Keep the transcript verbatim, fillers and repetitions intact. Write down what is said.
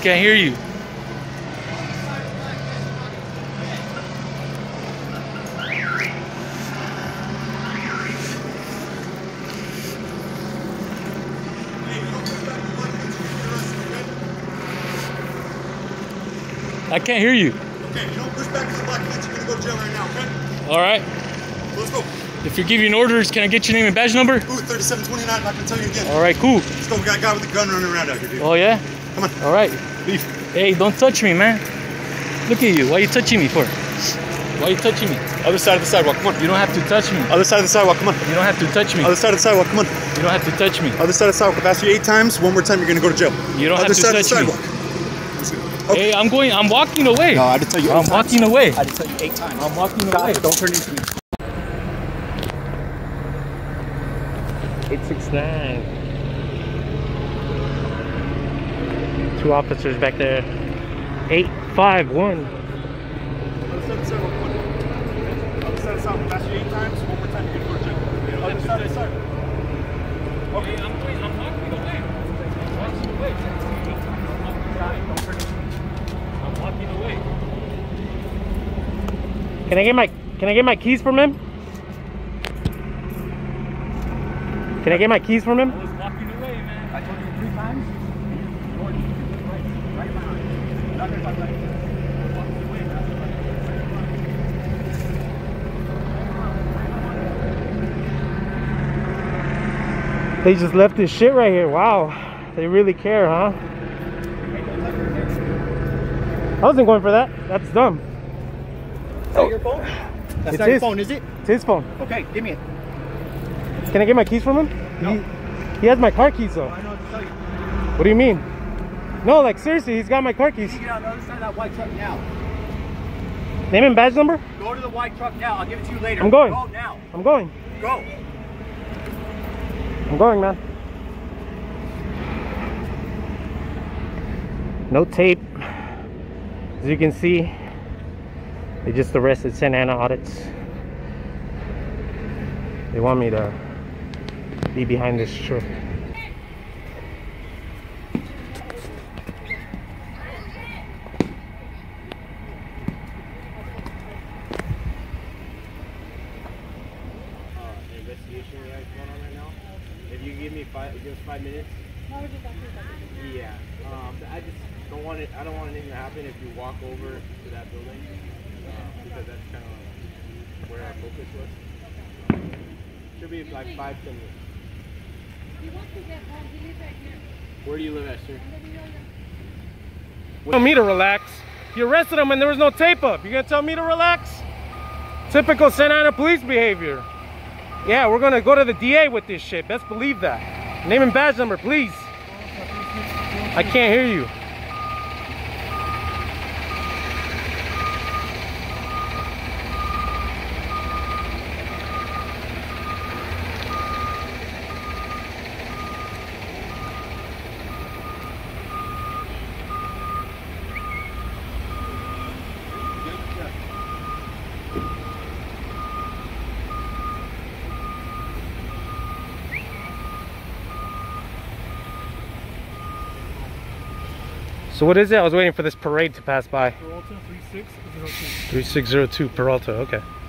Can't hear you. I can't hear you. Okay, you don't push back to the black fence, you're gonna go to jail right now, okay? Alright. Let's go. If you're giving orders, can I get your name and badge number? Ooh, thirty-seven twenty-nine, I'm not gonna tell you again. Alright, cool. Let's go, we got a guy with a gun running around out here, dude. Oh yeah? Come on. Alright. Hey, don't touch me, man. Look at you. Why are you touching me for? Why are you touching me? Other side of the sidewalk, come on. You don't have to touch me. Other side of the sidewalk, come on. You don't have to touch me. Other side of the sidewalk, come on. You don't have to touch me. Other side of the sidewalk, I've asked you eight times, one more time you're gonna go to jail. You don't have to touch me. Okay. Hey, I'm going, I'm walking away. No, I had to tell you I'm times. walking away. I had to tell you eight times. I'm walking God, away. Don't turn into me. eight six nine. Two officers back there. eight five one. Other side of the sidewalk. That's you eight times. One more time you can go to other side of the sidewalk. Okay, I'm going, I'm walking away. I'm walking away. I'm walking away. Don't turn into me. Can I get my Can I get my keys from him? Can I get my keys from him? I was walking away, man. I told you three times. Right behind. Not gonna talk like this. I was walking away, man. They just left this shit right here. Wow. They really care, huh? I wasn't going for that. That's dumb. Is that your phone? That's it's not his. your phone, is it? It's his phone. Okay, give me it. Can I get my keys from him? No. He, he has my car keys though. I know what to tell you. What do you mean? No, like seriously, he's got my car keys. You get on the other side of that white truck now. Name and badge number? Go to the white truck now. I'll give it to you later. I'm going. Go now. I'm going. Go. I'm going, man. No tape. As you can see, they just arrested Santa Ana Audits. They want me to be behind this truck. Investigation you guys going on right now? If you give me five, give us five minutes. Yeah. Um, I just don't want it. I don't want anything to happen if you walk over to that building. Because that's kind of where our focus was. Um, should be like five, ten minutes. He wants to get home. He lives right here. Where do you live at, sir? You tell me to relax. You arrested him and there was no tape up. You gonna tell me to relax? Typical Santa Ana police behavior. Yeah, we're gonna go to the D A with this shit. Best believe that. Name and badge number, please. I can't hear you. So what is it? I was waiting for this parade to pass by. Peralta three six zero two. three six zero two Peralta, okay.